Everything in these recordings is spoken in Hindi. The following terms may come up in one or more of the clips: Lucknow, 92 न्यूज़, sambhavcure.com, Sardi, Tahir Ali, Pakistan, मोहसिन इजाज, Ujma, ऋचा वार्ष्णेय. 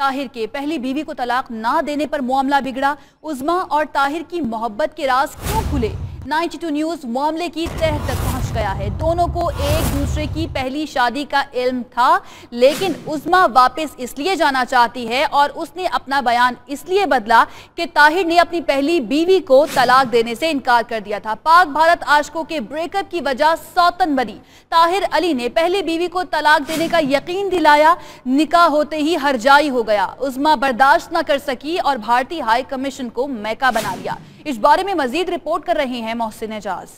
ताहिर के पहली बीवी को तलाक ना देने पर मामला बिगड़ा। उजमा और ताहिर की मोहब्बत के राज क्यों खुले? 92 न्यूज़ मामले की तह तक पहुंच गया है। दोनों को एक दूसरे की पहली शादी का इल्म था, लेकिन उजमा वापस इसलिए जाना चाहती है और उसने अपना बयान इसलिए बदला कि ताहिर ने अपनी पहली बीवी को तलाक देने से इनकार कर दिया था। पाक भारत आशिकों के ब्रेकअप की वजह सौतन बनी। ताहिर अली ने पहली बीवी को तलाक देने का यकीन दिलाया, निकाह होते ही हरजाई हो गया। उजमा बर्दाश्त न कर सकी और भारतीय हाई कमीशन को मैका बना लिया। इस बारे में मजीद रिपोर्ट कर रहे हैं मोहसिन इजाज।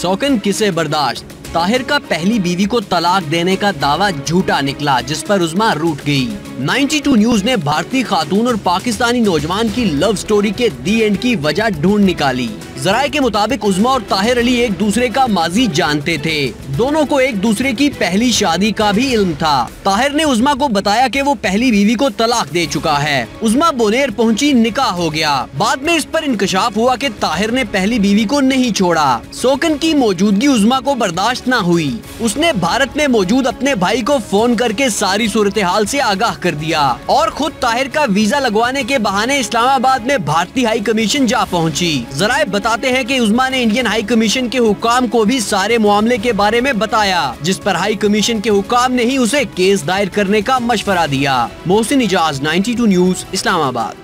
सौकिन किसे बर्दाश्त? ताहिर का पहली बीवी को तलाक देने का दावा झूठा निकला, जिस पर उजमा रूठ गई। 92 न्यूज़ ने भारतीय खातून और पाकिस्तानी नौजवान की लव स्टोरी के दी एंड की वजह ढूंढ निकाली। जराए के मुताबिक उजमा और ताहिर अली एक दूसरे का माजी जानते थे। दोनों को एक दूसरे की पहली शादी का भी इल्म था। ताहिर ने उजमा को बताया कि वो पहली बीवी को तलाक दे चुका है। उजमा बोनेर पहुंची, निकाह हो गया। बाद में इस पर इंकशाफ हुआ कि ताहिर ने पहली बीवी को नहीं छोड़ा। सौकिन की मौजूदगी उजमा को बर्दाश्त न हुई। उसने भारत में मौजूद अपने भाई को फोन करके सारी सूरत हाल से आगाह कर दिया और खुद ताहिर का वीजा लगवाने के बहाने इस्लामाबाद में भारतीय हाई कमीशन जा पहुँची। जराए बताते हैं कि उजमा ने इंडियन हाई कमीशन के हुक्काम को भी सारे मामले के बारे में बताया, जिस पर हाई कमीशन के हुक्काम ने ही उसे केस दायर करने का मशवरा दिया। मोहसिन इजाज, 92 न्यूज़, इस्लामाबाद।